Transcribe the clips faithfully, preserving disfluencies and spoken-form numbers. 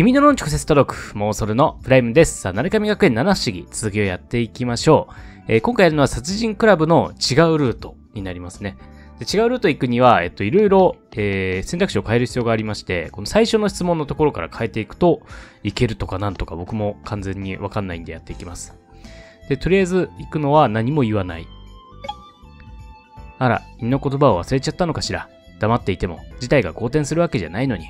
君のの直接届く、妄想のプライムです。さあ、なるかみ学園七不思議、続きをやっていきましょう。えー、今回やるのは殺人クラブの違うルートになりますね。で違うルート行くには、えっと、いろいろ、えー、選択肢を変える必要がありまして、この最初の質問のところから変えていくといけるとかなんとか僕も完全にわかんないんでやっていきます。で、とりあえず行くのは何も言わない。あら、犬の言葉を忘れちゃったのかしら。黙っていても、事態が好転するわけじゃないのに。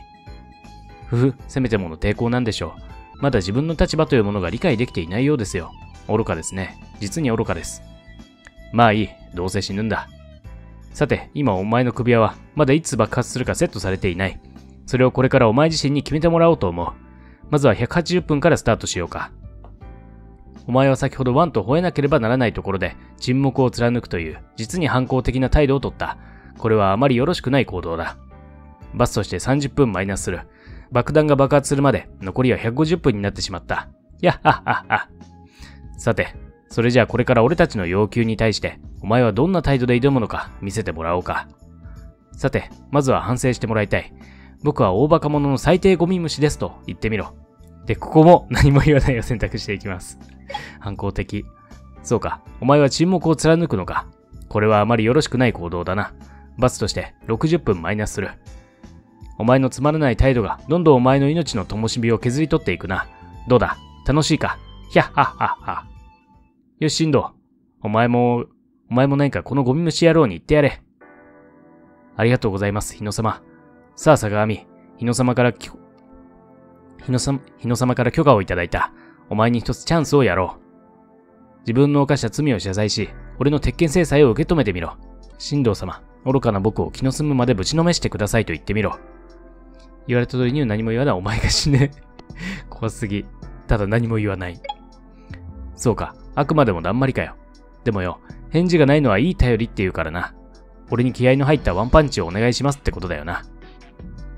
ふふ、せめてもの抵抗なんでしょう。まだ自分の立場というものが理解できていないようですよ。愚かですね。実に愚かです。まあいい。どうせ死ぬんだ。さて、今お前の首輪は、まだいつ爆発するかセットされていない。それをこれからお前自身に決めてもらおうと思う。まずはひゃくはちじゅっぷんからスタートしようか。お前は先ほどワンと吠えなければならないところで、沈黙を貫くという、実に反抗的な態度をとった。これはあまりよろしくない行動だ。罰としてさんじゅっぷんマイナスする。爆弾が爆発するまで残りはひゃくごじゅっぷんになってしまった。やっはっはっは。さて、それじゃあこれから俺たちの要求に対して、お前はどんな態度で挑むのか見せてもらおうか。さて、まずは反省してもらいたい。僕は大バカ者の最低ゴミ虫ですと言ってみろ。で、ここも何も言わないを選択していきます。反抗的。そうか、お前は沈黙を貫くのか。これはあまりよろしくない行動だな。罰としてろくじゅっぷんマイナスする。お前のつまらない態度がどんどんお前の命の灯火を削り取っていくな。どうだ、楽しいか。ひゃっはっはっは。よし、進藤。お前も、お前も何かこのゴミ虫野郎に言ってやれ。ありがとうございます、日野様。さあ、相模。日野様から、日野様、日野様から許可をいただいた。お前に一つチャンスをやろう。自分の犯した罪を謝罪し、俺の鉄拳制裁を受け止めてみろ。進藤様、愚かな僕を気の済むまでぶちのめしてくださいと言ってみろ。言われた通りに何も言わないお前が死ね。怖すぎ。ただ何も言わない。そうか。あくまでもだんまりかよ。でもよ、返事がないのはいい頼りって言うからな。俺に気合の入ったワンパンチをお願いしますってことだよな。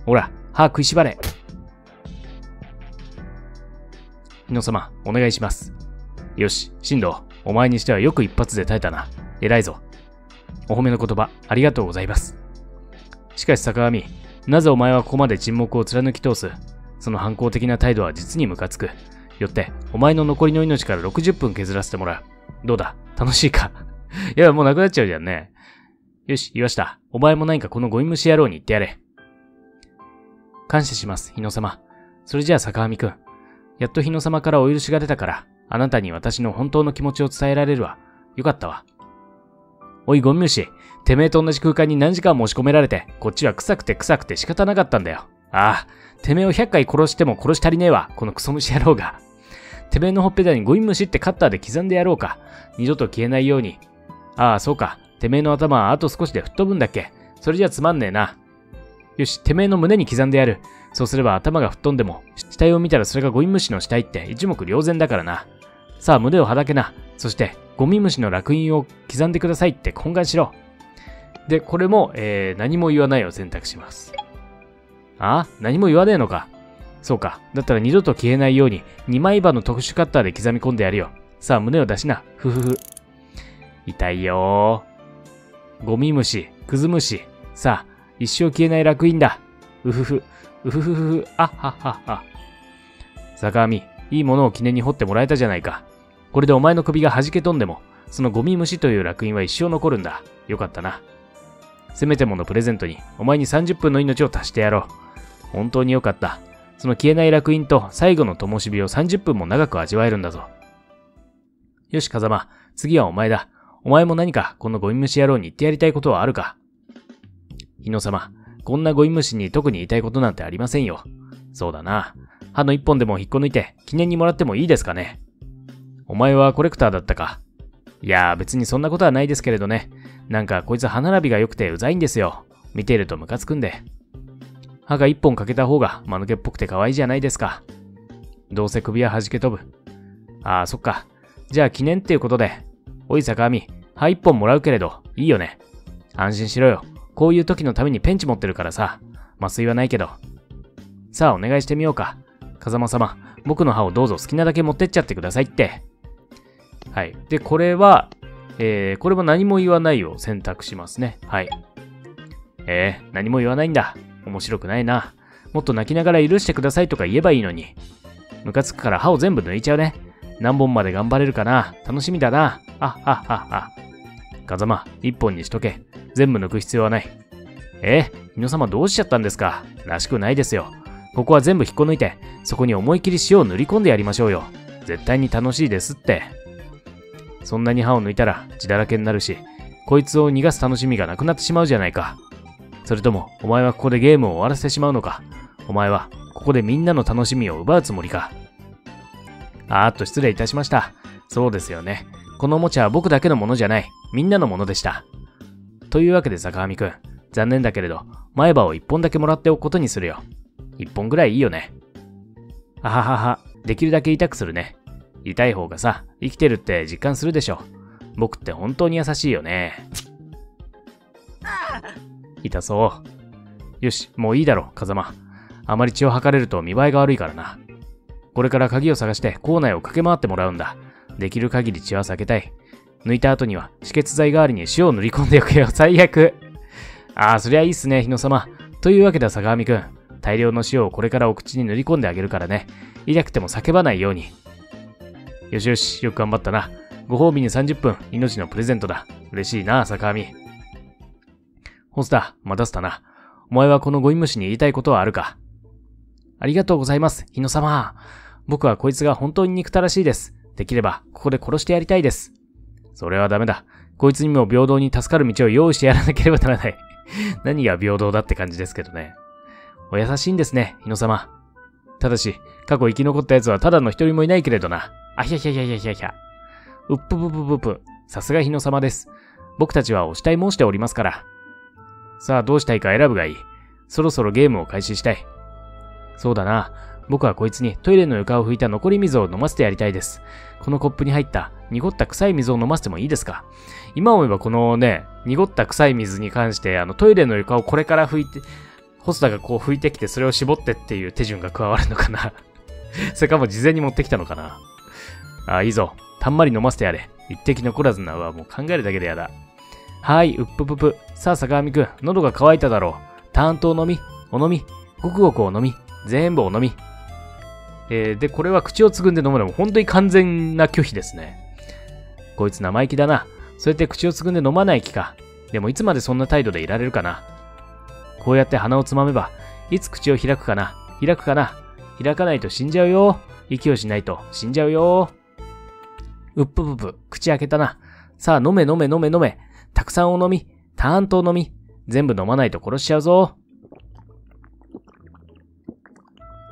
ほら、歯食いしばれ。日野様、お願いします。よし、進藤、お前にしてはよく一発で耐えたな。偉いぞ。お褒めの言葉、ありがとうございます。しかし坂上、なぜお前はここまで沈黙を貫き通す？その反抗的な態度は実にムカつく。よって、お前の残りの命からろくじゅっぷん削らせてもらう。どうだ、楽しいか。いや、もうなくなっちゃうじゃんね。よし、言わした。お前も何かこのゴミ虫野郎に言ってやれ。感謝します、日野様。それじゃあ坂上くん。やっと日野様からお許しが出たから、あなたに私の本当の気持ちを伝えられるわ。よかったわ。おいゴミ虫、てめえと同じ空間に何時間も押し込められて、こっちは臭くて臭くて仕方なかったんだよ。ああ、てめえをひゃっかい殺しても殺し足りねえわ、このクソ虫野郎が。てめえのほっぺたにゴミ虫ってカッターで刻んでやろうか。二度と消えないように。ああ、そうか。てめえの頭はあと少しで吹っ飛ぶんだっけ。それじゃつまんねえな。よし、てめえの胸に刻んでやる。そうすれば頭が吹っ飛んでも、死体を見たらそれがゴミ虫の死体って一目瞭然だからな。さあ、胸をはだけな。そして、ゴミ虫の烙印を刻んでくださいって懇願しろ。で、これも、えー、何も言わないを選択します。あ？何も言わねえのか。そうか。だったら二度と消えないように、二枚刃の特殊カッターで刻み込んでやるよ。さあ、胸を出しな。ふふふ。痛いよー。ゴミ虫、クズ虫。さあ、一生消えない烙印だ。うふふ。うふふふ。あっはっはっは。坂上、いいものを記念に彫ってもらえたじゃないか。これでお前の首が弾け飛んでも、そのゴミ虫という烙印は一生残るんだ。よかったな。せめてものプレゼントに、お前にさんじゅっぷんの命を足してやろう。本当によかった。その消えない烙印と最後の灯火をさんじゅっぷんも長く味わえるんだぞ。よし、風間。次はお前だ。お前も何かこのゴミ虫野郎に言ってやりたいことはあるか？日野様、こんなゴミ虫に特に言いたいことなんてありませんよ。そうだな。歯の一本でも引っこ抜いて、記念にもらってもいいですかね？お前はコレクターだったか。いやー別にそんなことはないですけれどね。なんかこいつ歯並びが良くてうざいんですよ。見ているとムカつくんで。歯が一本欠けた方が間抜けっぽくて可愛いじゃないですか。どうせ首は弾け飛ぶ。あーそっか。じゃあ記念っていうことで。おい坂上、歯一本もらうけれど、いいよね。安心しろよ。こういう時のためにペンチ持ってるからさ。麻酔はないけど。さあお願いしてみようか。風間様、僕の歯をどうぞ好きなだけ持ってっちゃってくださいって。はい。で、これは、えー、これも何も言わないを選択しますね。はい。えー、何も言わないんだ。面白くないな。もっと泣きながら許してくださいとか言えばいいのに。ムカつくから歯を全部抜いちゃうね。何本まで頑張れるかな。楽しみだな。あっはっはっは。風間、一本にしとけ。全部抜く必要はない。ええ、皆様どうしちゃったんですか。らしくないですよ。ここは全部引っこ抜いて、そこに思い切り塩を塗り込んでやりましょうよ。絶対に楽しいですって。そんなに歯を抜いたら血だらけになるし、こいつを逃がす楽しみがなくなってしまうじゃないか。それとも、お前はここでゲームを終わらせてしまうのか。お前は、ここでみんなの楽しみを奪うつもりか。あーっと失礼いたしました。そうですよね。このおもちゃは僕だけのものじゃない。みんなのものでした。というわけで坂上くん、残念だけれど、前歯をいっぽんだけもらっておくことにするよ。いっぽんぐらいいいよね。あははは、できるだけ痛くするね。痛い方がさ、生きてるって実感するでしょ。僕って本当に優しいよね。痛そう。よし、もういいだろう、風間。あまり血を吐かれると見栄えが悪いからな。これから鍵を探して校内を駆け回ってもらうんだ。できる限り血は避けたい。抜いた後には止血剤代わりに塩を塗り込んでおけよ。最悪。ああ、そりゃいいっすね、日野様。というわけだ、坂上くん。大量の塩をこれからお口に塗り込んであげるからね。痛くても叫ばないように。よしよし、よく頑張ったな。ご褒美にさんじゅっぷん、命のプレゼントだ。嬉しいな、坂上。ホスター、待たせたな。お前はこのゴミ虫に言いたいことはあるか。ありがとうございます、日野様。僕はこいつが本当に憎たらしいです。できれば、ここで殺してやりたいです。それはダメだ。こいつにも平等に助かる道を用意してやらなければならない。何が平等だって感じですけどね。お優しいんですね、日野様。ただし、過去生き残った奴はただの一人もいないけれどな。あひゃひゃひゃひゃひゃひゃ。うっぷぷぷぷぷ。さすが日野様です。僕たちはお慕い申しておりますから。さあどうしたいか選ぶがいい。そろそろゲームを開始したい。そうだな。僕はこいつにトイレの床を拭いた残り水を飲ませてやりたいです。このコップに入った濁った臭い水を飲ませてもいいですか？今思えばこのね、濁った臭い水に関して、あのトイレの床をこれから拭いて、ホスタがこう拭いてきてそれを絞ってっていう手順が加わるのかな。それかも事前に持ってきたのかな。ああ、いいぞ。たんまり飲ませてやれ。一滴残らずなはもう考えるだけでやだ。はい、うっぷぷぷ。さあ坂上くん、喉が渇いただろう。ターンとお飲み、お飲み、ごくごくお飲み、全部お飲み。えー、で、これは口をつぐんで飲むのも本当に完全な拒否ですね。こいつ生意気だな。そうやって口をつぐんで飲まない気か。でもいつまでそんな態度でいられるかな。こうやって鼻をつまめば、いつ口を開くかな、開くかな、開かないと死んじゃうよ。息をしないと死んじゃうよ。うっぷぷぷ、口開けたな。さあ飲め飲め飲め飲め。たくさんお飲み、たーんとお飲み。全部飲まないと殺しちゃうぞ。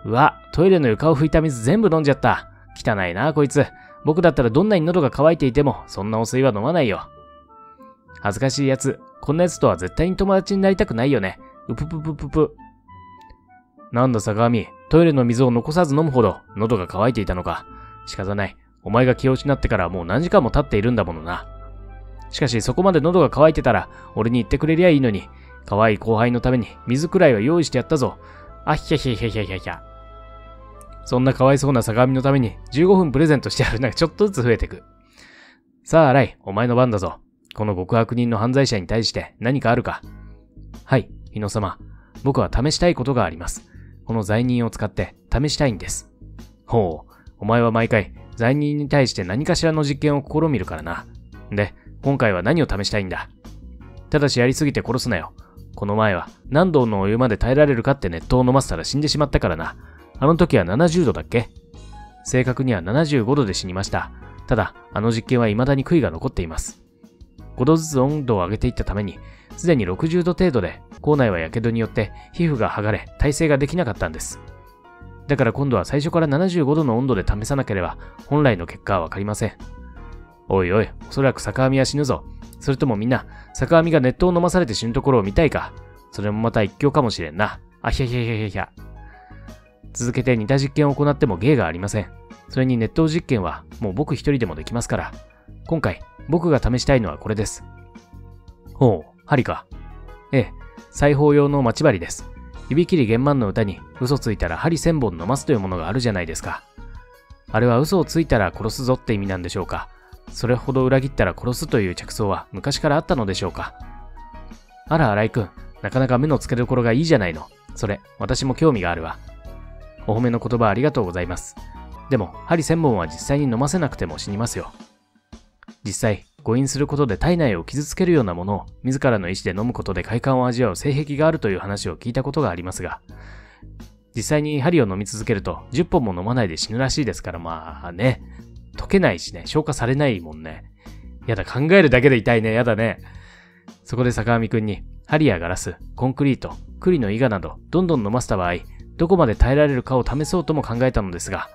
うわ、トイレの床を拭いた水全部飲んじゃった。汚いな、こいつ。僕だったらどんなに喉が渇いていても、そんなお水は飲まないよ。恥ずかしいやつ。こんなやつとは絶対に友達になりたくないよね。うぷぷぷぷぷ。なんだ坂上、トイレの水を残さず飲むほど喉が渇いていたのか。仕方ない。お前が気を失ってからもう何時間も経っているんだものな。しかしそこまで喉が渇いてたら俺に言ってくれりゃいいのに。可愛い後輩のために水くらいは用意してやったぞ。あっひゃひゃひゃひゃひゃひゃ。そんな可哀想な坂上のためにじゅうごふんプレゼントしてやる。なんかちょっとずつ増えてく。さあ新井、お前の番だぞ。この極悪人の犯罪者に対して何かあるか。はい、日野様。僕は試したいことがあります。この罪人を使って試したいんです。ほう、お前は毎回罪人に対して何かしらの実験を試みるからな。で、今回は何を試したいんだ。ただしやりすぎて殺すなよ。この前は何度のお湯まで耐えられるかって熱湯を飲ませたら死んでしまったからな。あの時はななじゅうどだっけ？正確にはななじゅうごどで死にました。ただ、あの実験は未だに悔いが残っています。ごどずつ温度を上げていったために、すでにろくじゅうど程度で、校内は火傷によって皮膚が剥がれ、耐性ができなかったんです。だから今度は最初からななじゅうごどの温度で試さなければ、本来の結果はわかりません。おいおい、おそらく坂上は死ぬぞ。それともみんな、坂上が熱湯を飲まされて死ぬところを見たいか。それもまた一興かもしれんな。あひゃひゃひゃひゃひゃ。続けて似た実験を行っても芸がありません。それに熱湯実験はもう僕一人でもできますから。今回、僕が試したいのはこれです。ほう、針か。ええ、裁縫用の待ち針です。指切り玄満の歌に嘘ついたら針せんぼん飲ますというものがあるじゃないですか。あれは嘘をついたら殺すぞって意味なんでしょうか。それほど裏切ったら殺すという着想は昔からあったのでしょうか。あら、新井くん、なかなか目の付けどころがいいじゃないの。それ、私も興味があるわ。お褒めの言葉ありがとうございます。でも、針千本は実際に飲ませなくても死にますよ。実際、誤飲することで体内を傷つけるようなものを自らの意思で飲むことで快感を味わう性癖があるという話を聞いたことがありますが、実際に針を飲み続けるとじゅっぽんも飲まないで死ぬらしいですから、まあね、溶けないしね、消化されないもんね。やだ、考えるだけで痛いね、やだね。そこで坂上くんに、針やガラス、コンクリート、栗のイガなどどんどん飲ませた場合、どこまで耐えられるかを試そうとも考えたのですが、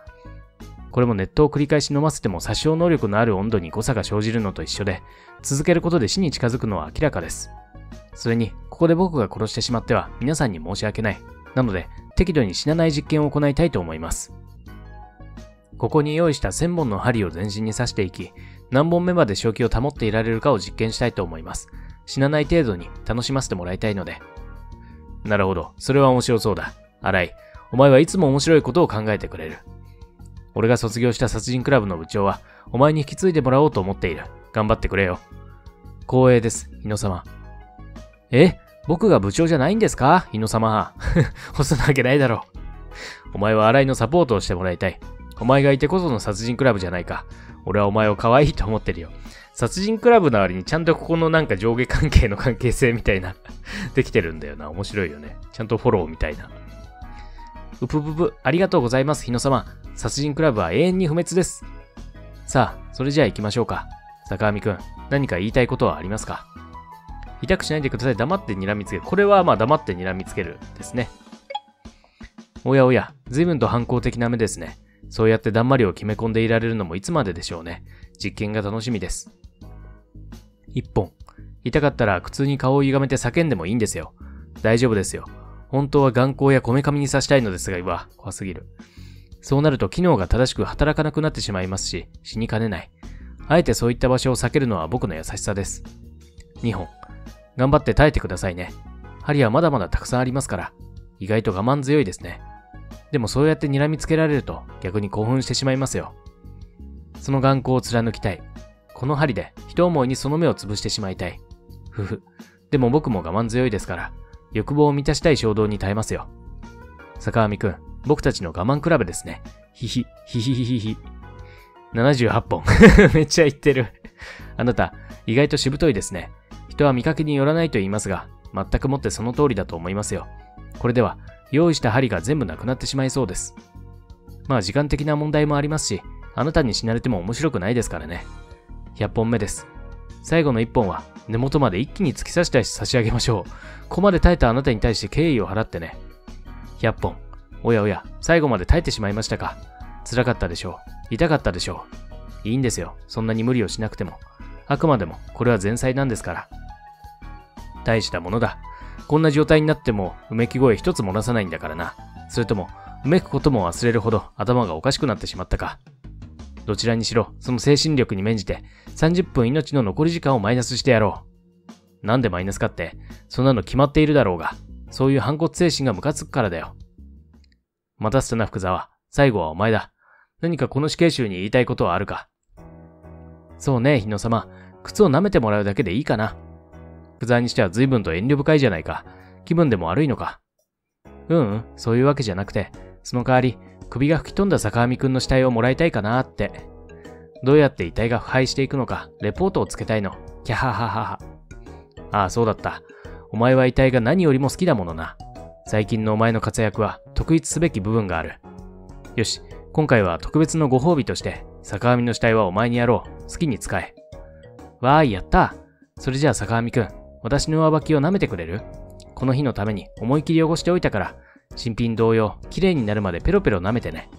これも熱湯を繰り返し飲ませても殺傷能力のある温度に誤差が生じるのと一緒で、続けることで死に近づくのは明らかです。それに、ここで僕が殺してしまっては皆さんに申し訳ない。なので、適度に死なない実験を行いたいと思います。ここに用意したせんぼんの針を全身に刺していき、何本目まで正気を保っていられるかを実験したいと思います。死なない程度に楽しませてもらいたいので。なるほど、それは面白そうだ。新井、お前はいつも面白いことを考えてくれる。俺が卒業した殺人クラブの部長は、お前に引き継いでもらおうと思っている。頑張ってくれよ。光栄です、日野様。え?僕が部長じゃないんですか?日野様。ほそなわけないだろう。お前は新井のサポートをしてもらいたい。お前がいてこその殺人クラブじゃないか。俺はお前を可愛いと思ってるよ。殺人クラブの割にちゃんとここのなんか上下関係の関係性みたいな、できてるんだよな。面白いよね。ちゃんとフォローみたいな。うぷぷぷ、ありがとうございます、日野様。殺人クラブは永遠に不滅です。さあ、それじゃあ行きましょうか。坂上くん、何か言いたいことはありますか?痛くしないでください。黙って睨みつける。これはまあ黙って睨みつけるですね。おやおや、随分と反抗的な目ですね。そうやってだんまりを決め込んでいられるのもいつまででしょうね。実験が楽しみです。一本。痛かったら苦痛に顔を歪めて叫んでもいいんですよ。大丈夫ですよ。本当は眼光やこめかみに刺したいのですが、うわ、怖すぎる。そうなると機能が正しく働かなくなってしまいますし、死にかねない。あえてそういった場所を避けるのは僕の優しさです。にほん。頑張って耐えてくださいね。針はまだまだたくさんありますから、意外と我慢強いですね。でもそうやって睨みつけられると逆に興奮してしまいますよ。その眼光を貫きたい。この針で一思いにその目を潰してしまいたい。ふふ。でも僕も我慢強いですから、欲望を満たしたい衝動に耐えますよ。坂上くん、僕たちの我慢比べですね。ひひ、ひひひひひ。ななじゅうはちほん。めっちゃ言ってる。あなた、意外としぶといですね。人は見かけによらないと言いますが、全くもってその通りだと思いますよ。これでは、用意した針が全部なくなってしまいそうです。まあ時間的な問題もありますし、あなたに死なれても面白くないですからね。ひゃっぽんめです。最後のいっぽんは、根元まで一気に突き刺して差し上げましょう。ここまで耐えたあなたに対して敬意を払ってね。ひゃっぽん。おやおや、最後まで耐えてしまいましたか。辛かったでしょう。痛かったでしょう。いいんですよ。そんなに無理をしなくても。あくまでも、これは前菜なんですから。大したものだ。こんな状態になっても、うめき声一つ漏らさないんだからな。それとも、うめくことも忘れるほど頭がおかしくなってしまったか。どちらにしろ、その精神力に免じて、さんじゅっぷん命の残り時間をマイナスしてやろう。なんでマイナスかって、そんなの決まっているだろうが、そういう反骨精神がムカつくからだよ。待たせたな福沢、最後はお前だ。何かこの死刑囚に言いたいことはあるか。そうね、日野様。靴を舐めてもらうだけでいいかな。福沢にしては随分と遠慮深いじゃないか。気分でも悪いのか。ううん、そういうわけじゃなくて、その代わり、首が吹き飛んだ坂上くんの死体をもらいたいかなーって。どうやって遺体が腐敗していくのか、レポートをつけたいの。キャハハハハ。ああ、そうだった。お前は遺体が何よりも好きだものな。最近のお前の活躍は、特筆すべき部分がある。よし、今回は特別のご褒美として、坂上の死体はお前にやろう。好きに使え。わーい、やった。それじゃあ坂上くん、私の上履きを舐めてくれる?この日のために思い切り汚しておいたから、新品同様、綺麗になるまでペロペロ舐めてね。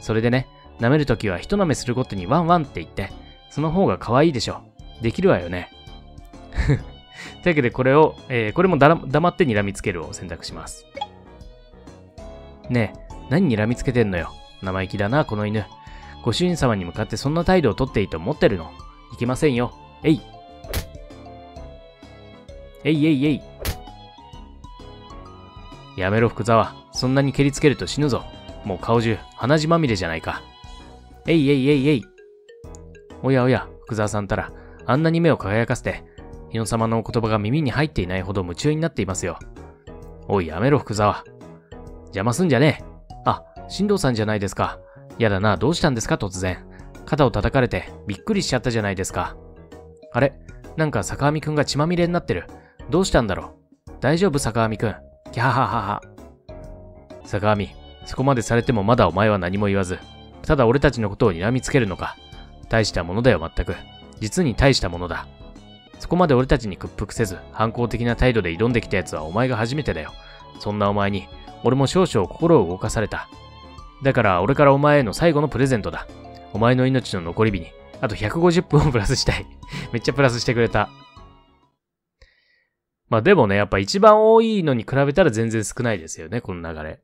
それでね、舐めるときは一舐めするごとにワンワンって言って、その方が可愛いでしょ。できるわよね。というわけでこれを、えー、これもだら黙って睨みつけるを選択します。ねえ、何睨みつけてんのよ。生意気だな、この犬。ご主人様に向かってそんな態度をとっていいと思ってるの。いけませんよ。えい。えいえいえい。やめろ福沢、そんなに蹴りつけると死ぬぞ。もう顔中鼻血まみれじゃないか。えいえいえいえい。おやおや、福沢さんたらあんなに目を輝かせて、日野様のお言葉が耳に入っていないほど夢中になっていますよ。おい、やめろ、福沢。邪魔すんじゃねえ。あ、進藤さんじゃないですか。やだな、どうしたんですか、突然。肩を叩かれて、びっくりしちゃったじゃないですか。あれ、なんか坂上くんが血まみれになってる。どうしたんだろう。大丈夫、坂上くん。キャハハハハ。坂上、そこまでされてもまだお前は何も言わず、ただ俺たちのことを睨みつけるのか。大したものだよ、まったく。実に大したものだ。そこまで俺たちに屈服せず、反抗的な態度で挑んできた奴はお前が初めてだよ。そんなお前に、俺も少々心を動かされた。だから俺からお前への最後のプレゼントだ。お前の命の残り火に、あとひゃくごじゅっぷんをプラスしたい。めっちゃプラスしてくれた。まあでもね、やっぱ一番多いのに比べたら全然少ないですよね、この流れ。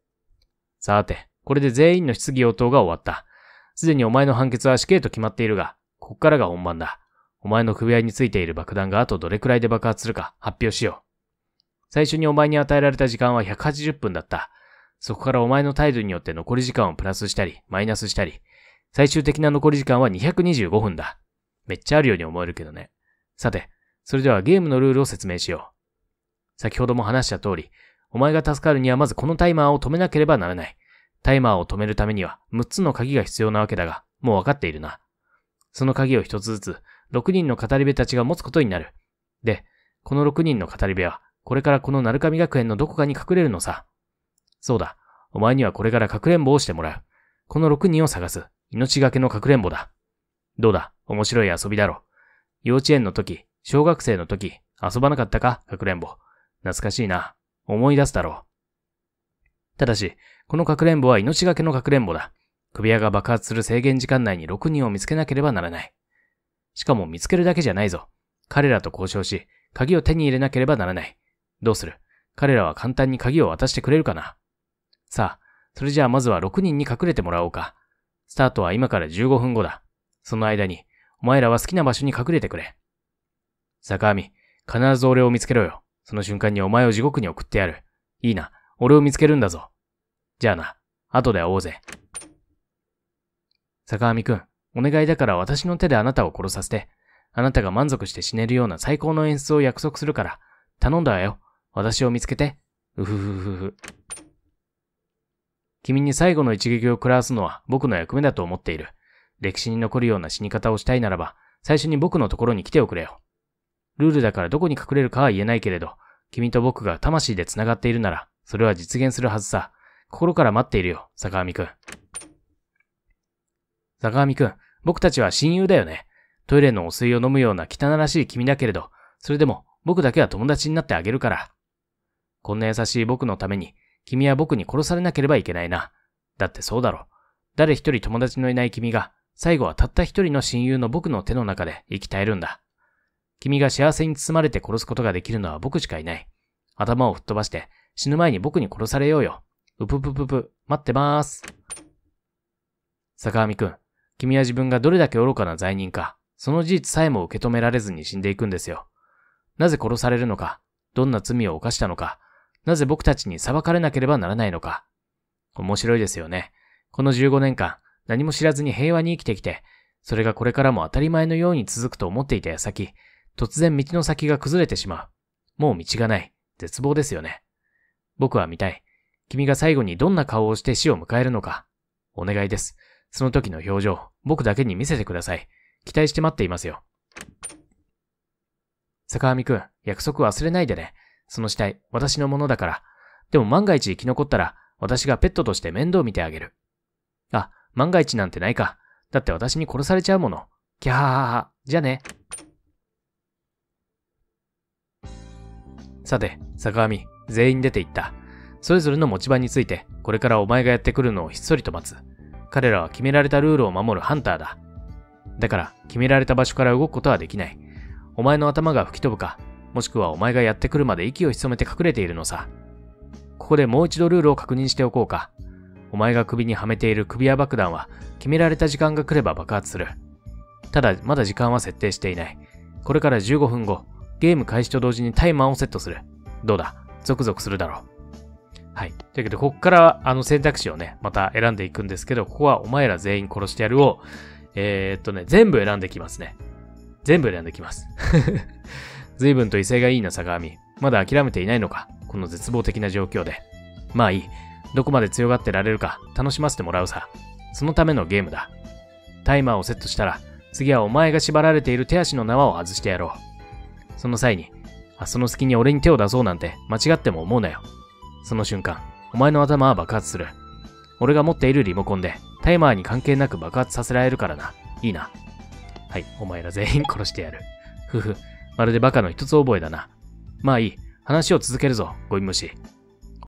さて、これで全員の質疑応答が終わった。すでにお前の判決は死刑と決まっているが、こっからが本番だ。お前の首輪についている爆弾があとどれくらいで爆発するか発表しよう。最初にお前に与えられた時間はひゃくはちじゅっぷんだった。そこからお前の態度によって残り時間をプラスしたり、マイナスしたり、最終的な残り時間はにひゃくにじゅうごふんだ。めっちゃあるように思えるけどね。さて、それではゲームのルールを説明しよう。先ほども話した通り、お前が助かるにはまずこのタイマーを止めなければならない。タイマーを止めるためにはむっつの鍵が必要なわけだが、もうわかっているな。その鍵をひとつずつ、ろくにんの語り部たちが持つことになる。で、このろくにんの語り部は、これからこの鳴神学園のどこかに隠れるのさ。そうだ、お前にはこれからかくれんぼをしてもらう。このろくにんを探す、命がけのかくれんぼだ。どうだ、面白い遊びだろ。幼稚園の時、小学生の時、遊ばなかったか、かくれんぼ。懐かしいな。思い出すだろう。ただし、このかくれんぼは命がけのかくれんぼだ。首輪が爆発する制限時間内にろくにんを見つけなければならない。しかも見つけるだけじゃないぞ。彼らと交渉し、鍵を手に入れなければならない。どうする？彼らは簡単に鍵を渡してくれるかな？さあ、それじゃあまずはろくにんに隠れてもらおうか。スタートは今からじゅうごふんごだ。その間に、お前らは好きな場所に隠れてくれ。坂上、必ず俺を見つけろよ。その瞬間にお前を地獄に送ってやる。いいな、俺を見つけるんだぞ。じゃあな、後で会おうぜ。坂上くん。お願いだから私の手であなたを殺させて、あなたが満足して死ねるような最高の演出を約束するから、頼んだわよ。私を見つけて。うふふふふ。君に最後の一撃を食らわすのは僕の役目だと思っている。歴史に残るような死に方をしたいならば、最初に僕のところに来ておくれよ。ルールだからどこに隠れるかは言えないけれど、君と僕が魂で繋がっているなら、それは実現するはずさ。心から待っているよ、坂上くん。坂上くん。僕たちは親友だよね。トイレのお水を飲むような汚らしい君だけれど、それでも僕だけは友達になってあげるから。こんな優しい僕のために、君は僕に殺されなければいけないな。だってそうだろ。誰一人友達のいない君が、最後はたった一人の親友の僕の手の中で息絶えるんだ。君が幸せに包まれて殺すことができるのは僕しかいない。頭を吹っ飛ばして、死ぬ前に僕に殺されようよ。うぷぷぷぷ、待ってまーす。坂上くん。君は自分がどれだけ愚かな罪人か、その事実さえも受け止められずに死んでいくんですよ。なぜ殺されるのか、どんな罪を犯したのか、なぜ僕たちに裁かれなければならないのか。面白いですよね。このじゅうごねんかん、何も知らずに平和に生きてきて、それがこれからも当たり前のように続くと思っていた矢先、突然道の先が崩れてしまう。もう道がない。絶望ですよね。僕は見たい。君が最後にどんな顔をして死を迎えるのか。お願いです。その時の表情、僕だけに見せてください。期待して待っていますよ。坂上くん、約束忘れないでね。その死体、私のものだから。でも万が一生き残ったら、私がペットとして面倒見てあげる。あ、万が一なんてないか。だって私に殺されちゃうもの。キャーハハ。じゃあね。さて、坂上、全員出て行った。それぞれの持ち場について、これからお前がやってくるのをひっそりと待つ。彼らは決められたルールを守るハンターだ。だから、決められた場所から動くことはできない。お前の頭が吹き飛ぶか、もしくはお前がやってくるまで息を潜めて隠れているのさ。ここでもう一度ルールを確認しておこうか。お前が首にはめている首輪爆弾は、決められた時間が来れば爆発する。ただ、まだ時間は設定していない。これからじゅうごふんご、ゲーム開始と同時にタイマーをセットする。どうだ、ゾクゾクするだろう。はい。というわけで、ここから、あの選択肢をね、また選んでいくんですけど、ここはお前ら全員殺してやるを、えー、っとね、全部選んできますね。全部選んできます。随分と威勢がいいな、相模。まだ諦めていないのか。この絶望的な状況で。まあいい。どこまで強がってられるか、楽しませてもらうさ。そのためのゲームだ。タイマーをセットしたら、次はお前が縛られている手足の縄を外してやろう。その際に、あその隙に俺に手を出そうなんて間違っても思うなよ。その瞬間、お前の頭は爆発する。俺が持っているリモコンで、タイマーに関係なく爆発させられるからな。いいな。はい、お前ら全員殺してやる。ふふ、まるでバカの一つ覚えだな。まあいい、話を続けるぞ、ゴミ虫。